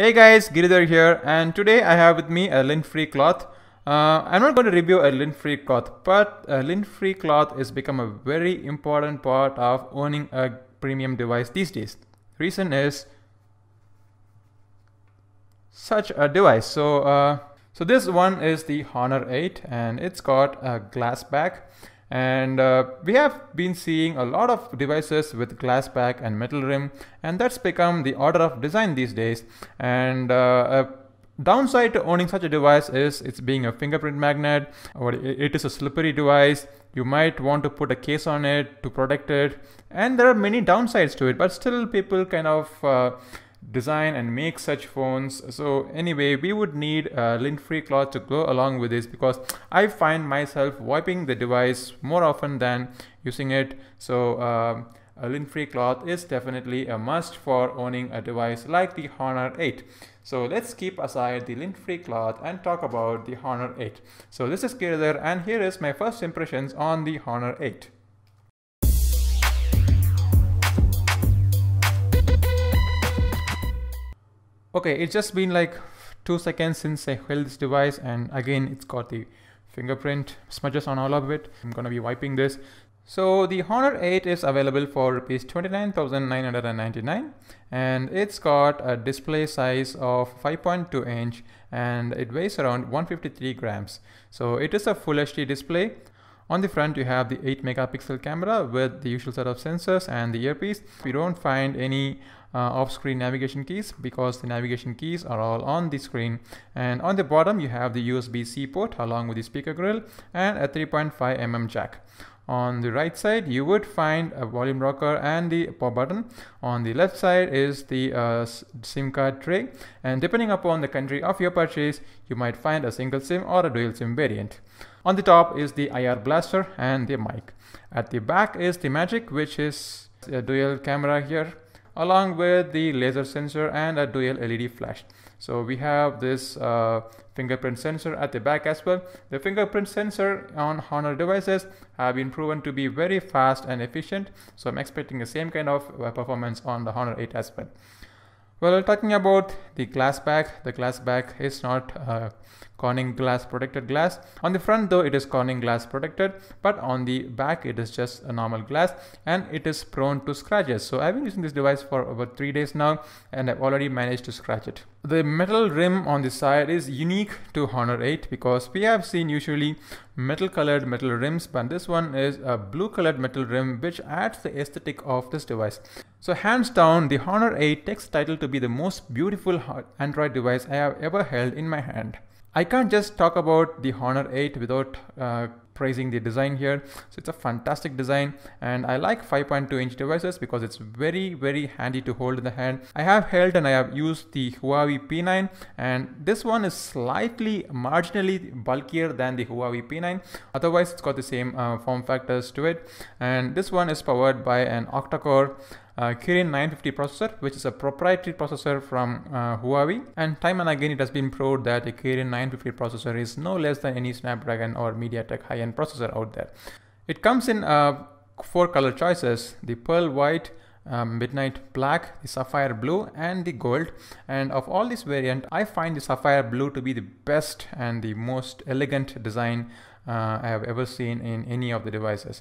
Hey guys, Giridhar here, and today I have with me a lint-free cloth. I'm not going to review a lint-free cloth, but a lint-free cloth has become a very important part of owning a premium device these days. Reason is such a device. So this one is the Honor 8, and it's got a glass back. And we have been seeing a lot of devices with glass back and metal rim, and that's become the order of design these days. And a downside to owning such a device is it's being a fingerprint magnet, or it is a slippery device. You might want to put a case on it to protect it, and there are many downsides to it, but still people kind of design and make such phones. So anyway, we would need a lint-free cloth to go along with this, because I find myself wiping the device more often than using it. So a lint-free cloth is definitely a must for owning a device like the Honor 8. So let's keep aside the lint-free cloth and talk about the Honor 8. So this is Giridhar, and here is my first impressions on the Honor 8. Okay, it's just been like 2 seconds since I held this device, and again it's got the fingerprint smudges on all of it. I'm gonna be wiping this. So the Honor 8 is available for Rs 29,999, and it's got a display size of 5.2 inch and it weighs around 153 grams. So it is a full HD display. On the front you have the 8 megapixel camera with the usual set of sensors and the earpiece. You don't find any off-screen navigation keys, because the navigation keys are all on the screen. And on the bottom you have the USB-C port along with the speaker grill and a 3.5mm jack. On the right side you would find a volume rocker and the power button. On the left side is the SIM card tray, and depending upon the country of your purchase you might find a single SIM or a dual SIM variant. On the top is the IR blaster and the mic. At the back is the Magic, which is a dual camera here, along with the laser sensor and a dual LED flash. So we have this fingerprint sensor at the back as well. The fingerprint sensor on Honor devices have been proven to be very fast and efficient, so I'm expecting the same kind of performance on the Honor 8 as well. Well, talking about the glass back is not Corning glass protected glass. On the front though, it is Corning glass protected, but on the back it is just a normal glass, and it is prone to scratches. So I've been using this device for about 3 days now, and I've already managed to scratch it. The metal rim on the side is unique to Honor 8, because we have seen usually metal colored metal rims, but this one is a blue colored metal rim, which adds the aesthetic of this device. So hands down, the Honor 8 takes title to be the most beautiful Android device I have ever held in my hand. I can't just talk about the Honor 8 without praising the design here. So it's a fantastic design, and I like 5.2 inch devices because it's very, very handy to hold in the hand. I have held and I have used the Huawei P9, and this one is slightly marginally bulkier than the Huawei P9. Otherwise it's got the same form factors to it, and this one is powered by an octa-core Kirin 950 processor, which is a proprietary processor from Huawei, and time and again it has been proved that the Kirin 950 processor is no less than any Snapdragon or MediaTek high-end processor out there. It comes in 4 color choices: the pearl white, midnight black, the sapphire blue and the gold. And of all these variants, I find the sapphire blue to be the best and the most elegant design I have ever seen in any of the devices.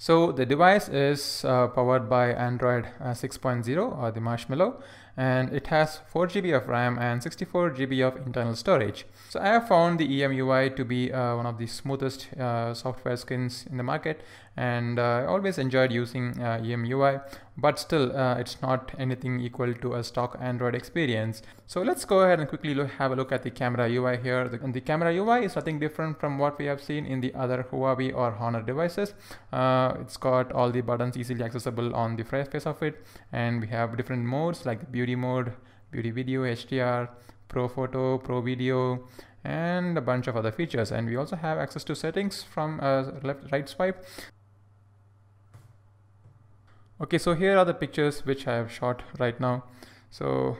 So the device is powered by Android 6.0 or the Marshmallow, and it has 4GB of RAM and 64GB of internal storage. So I have found the EMUI to be one of the smoothest software skins in the market, and I always enjoyed using EMUI, but still it's not anything equal to a stock Android experience. So let's go ahead and quickly have a look at the camera UI here. The camera UI is nothing different from what we have seen in the other Huawei or Honor devices. It's got all the buttons easily accessible on the front face of it, and we have different modes like the beauty mode, beauty video, HDR, pro photo, pro video, and a bunch of other features. And we also have access to settings from a right swipe. Okay, so here are the pictures which I have shot right now. So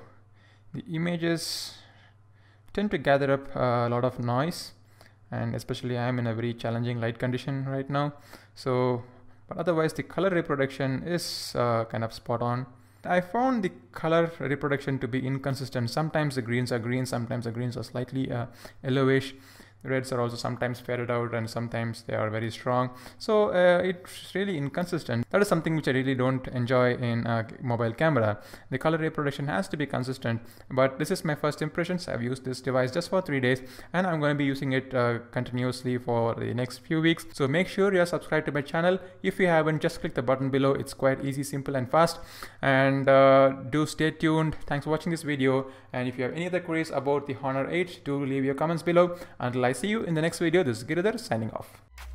the images tend to gather up a lot of noise, and especially I am in a very challenging light condition right now. So, but otherwise the color reproduction is kind of spot on. I found the color reproduction to be inconsistent. Sometimes the greens are green, sometimes the greens are slightly yellowish. The reds are also sometimes faded out and sometimes they are very strong. So it's really inconsistent. That is something which I really don't enjoy in a mobile camera. The color reproduction has to be consistent, but this is my first impressions. I've used this device just for 3 days and I'm going to be using it continuously for the next few weeks. So make sure you're subscribed to my channel. If you haven't, just click the button below. It's quite easy, simple and fast. And do stay tuned. Thanks for watching this video. And if you have any other queries about the Honor 8, do leave your comments below. Until I see you in the next video. This is Giridhar signing off.